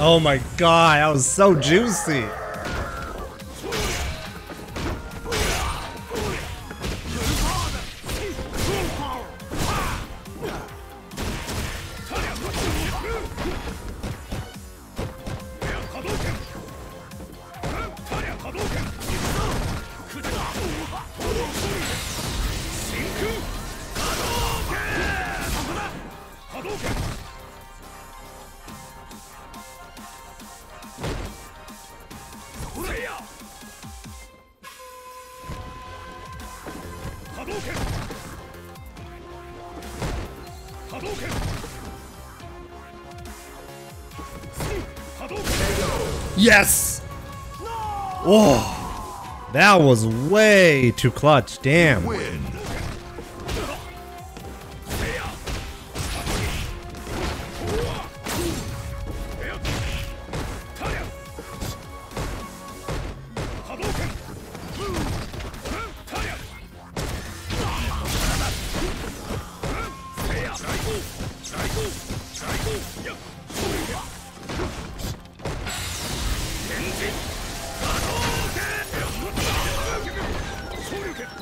Oh my god, that was so juicy! Yes! Oh, that was way too clutch. Damn. Win.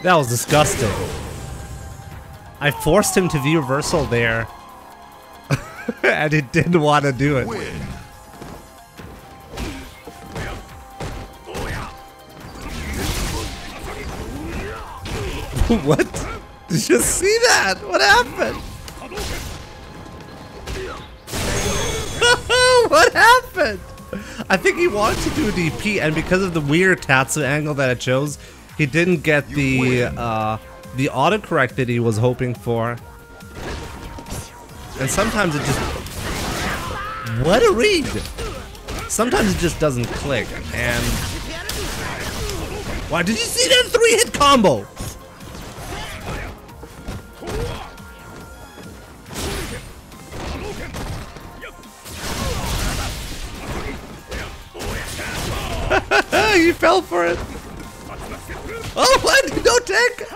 That was disgusting. I forced him to V reversal there. And he didn't want to do it. Win. What? Did you see that? What happened? What happened? I think he wanted to do a DP, and because of the weird Tatsu angle that it chose, he didn't get the autocorrect that he was hoping for. And sometimes it just... What a read! Sometimes it just doesn't click, and... Why did you see that 3-hit combo? He fell for it! Oh, what? No tech!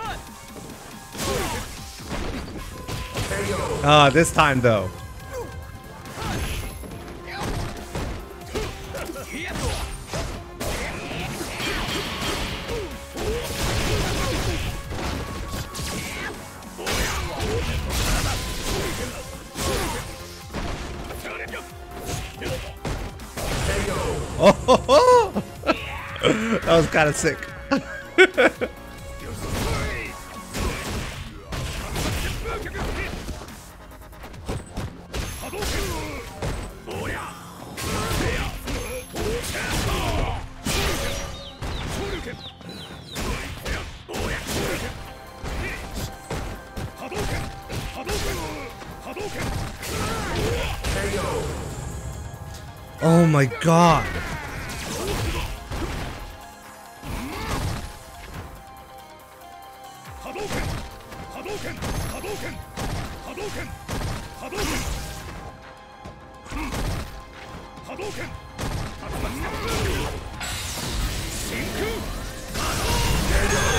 Ah, this time though. Oh, ho, ho. That was kind of sick. Oh my god.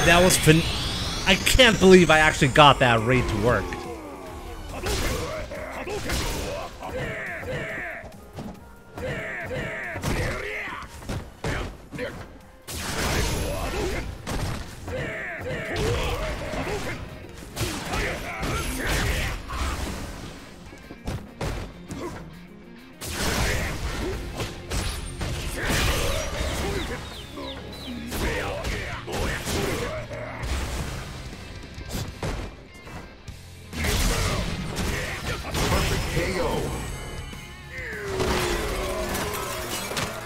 That was fin- I can't believe I actually got that raid to work.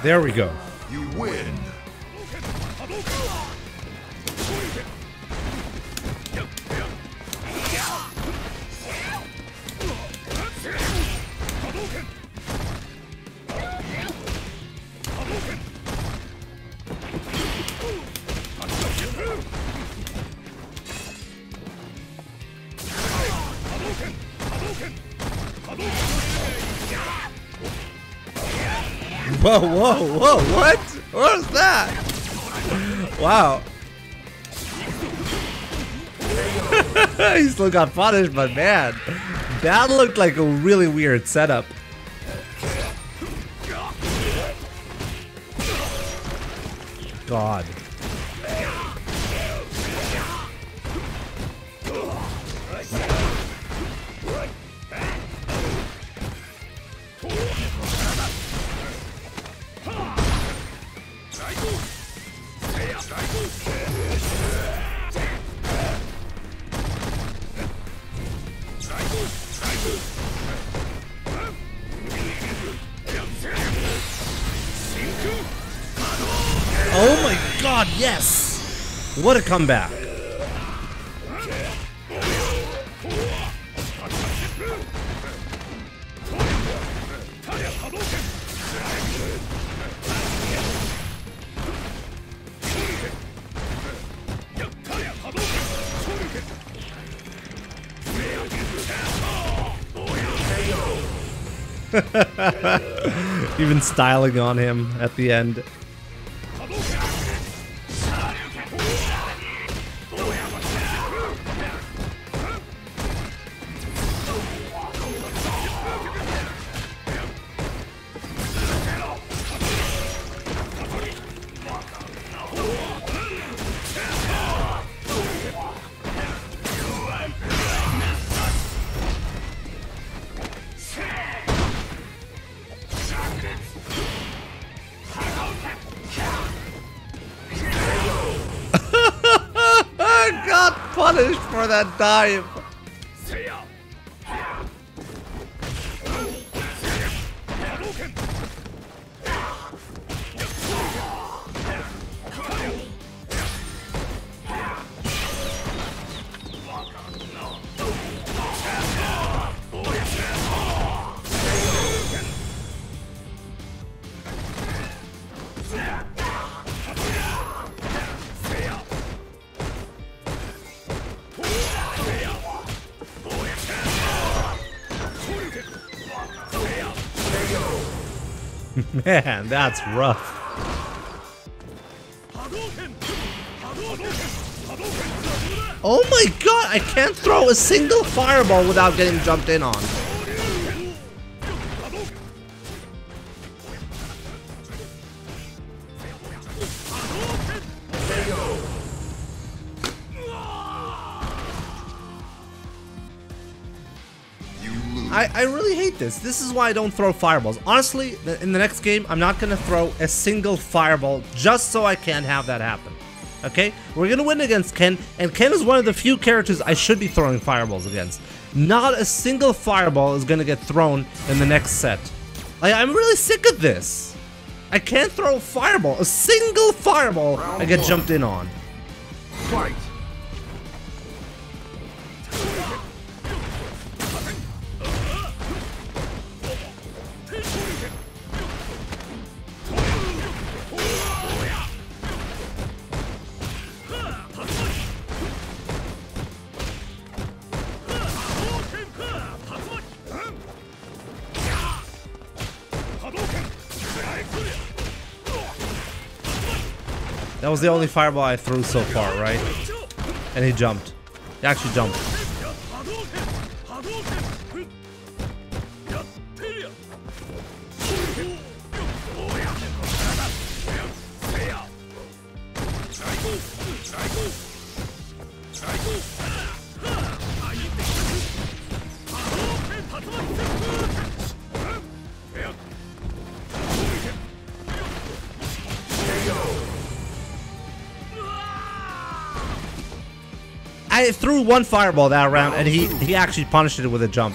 There we go. You win. Whoa, whoa, whoa, what? What was that? Wow. He still got punished, but man, that looked like a really weird setup. God. Oh my god, yes! What a comeback! Even styling on him at the end. Punished for that dive. Man, that's rough. Oh my god, I can't throw a single fireball without getting jumped in on. I really hate this. This is why I don't throw fireballs. Honestly, in the next game, I'm not gonna throw a single fireball just so I can't have that happen. Okay? We're gonna win against Ken, and Ken is one of the few characters I should be throwing fireballs against. Not a single fireball is gonna get thrown in the next set. I'm really sick of this. I can't throw a fireball. A single fireball I get jumped in on. Fight. That was the only fireball I threw so far, right? And he jumped. He actually jumped. I threw one fireball that round, and he actually punished it with a jump.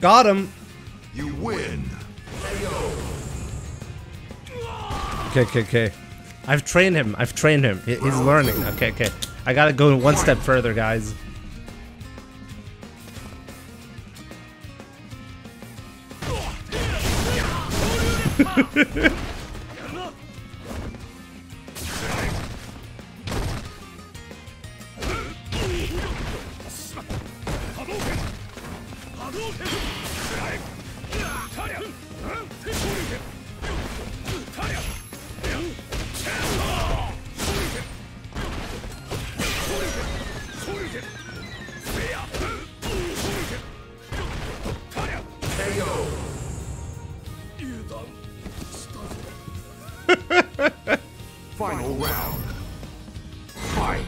Got him. You win. Okay, okay, okay. I've trained him. He's learning. Okay, okay. I gotta go one step further, guys. Final round. Fight.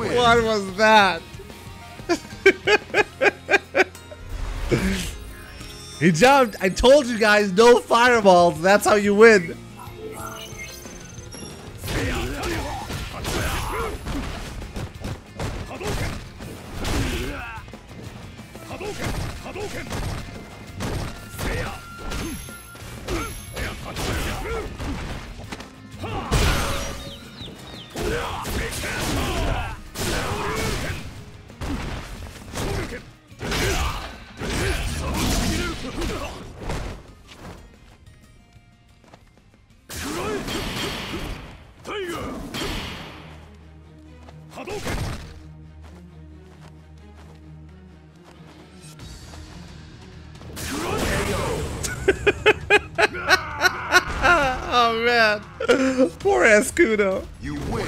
What was that? He jumped. I told you guys, no fireballs. That's how you win. Oh man, poor Escudo. You win.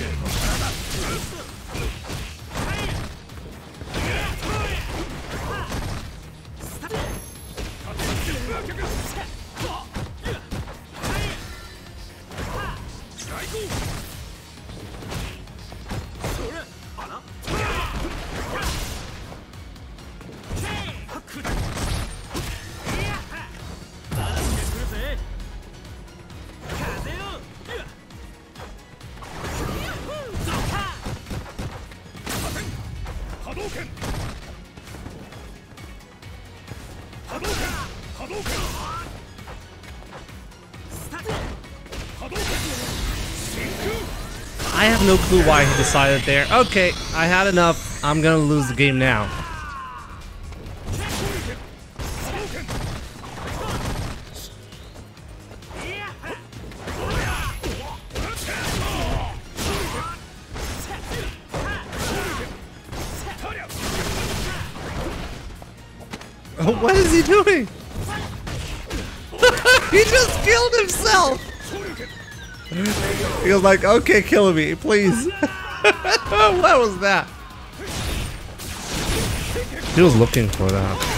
I have no clue why he decided there. Okay, I had enough. I'm gonna lose the game now. What is he doing? He just killed himself! He was like, okay, kill me, please. What was that? He was looking for that.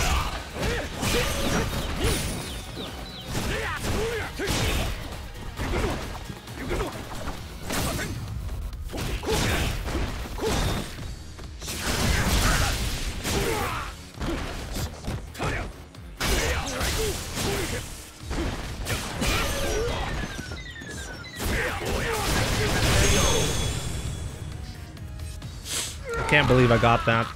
I can't believe I got that.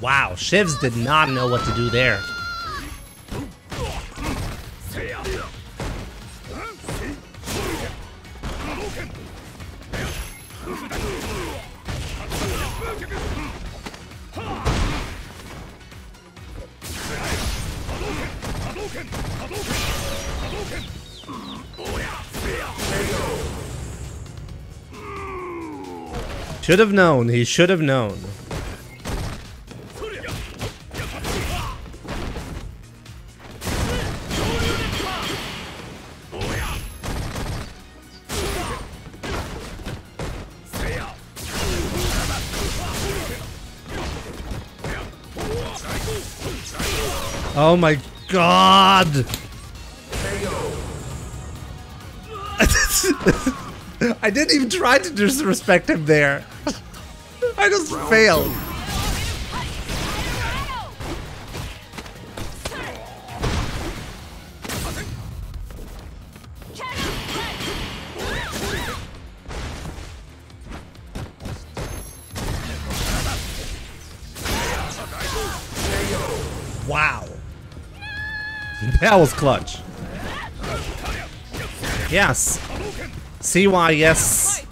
Wow, Shivs did not know what to do there. Should have known, he should have known. Oh my god! I didn't even try to disrespect him there. I just failed. Wow. That was clutch. Yes. CY, yes.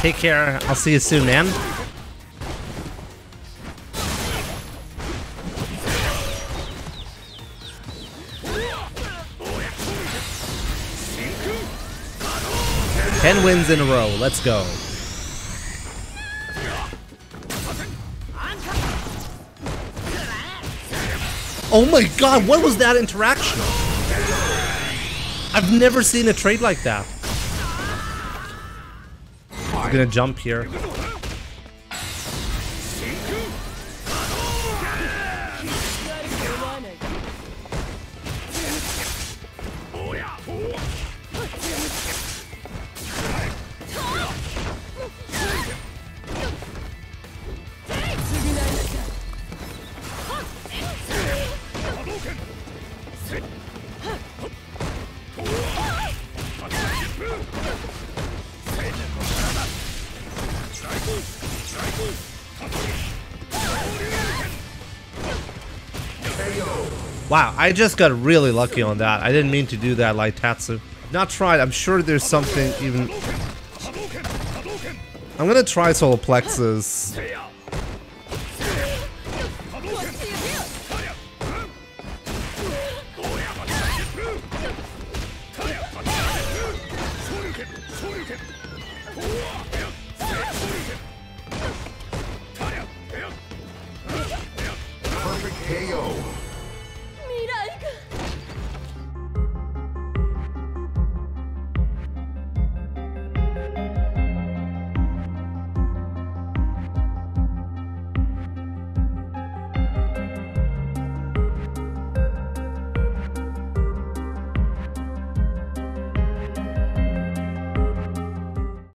Take care. I'll see you soon, man. Ten wins in a row. Let's go. Oh my god, what was that interaction? I've never seen a trade like that. I'm gonna jump here. Wow, I just got really lucky on that. I didn't mean to do that like Tatsu. I've not tried. I'm sure there's something even... I'm gonna try Solar Plexus.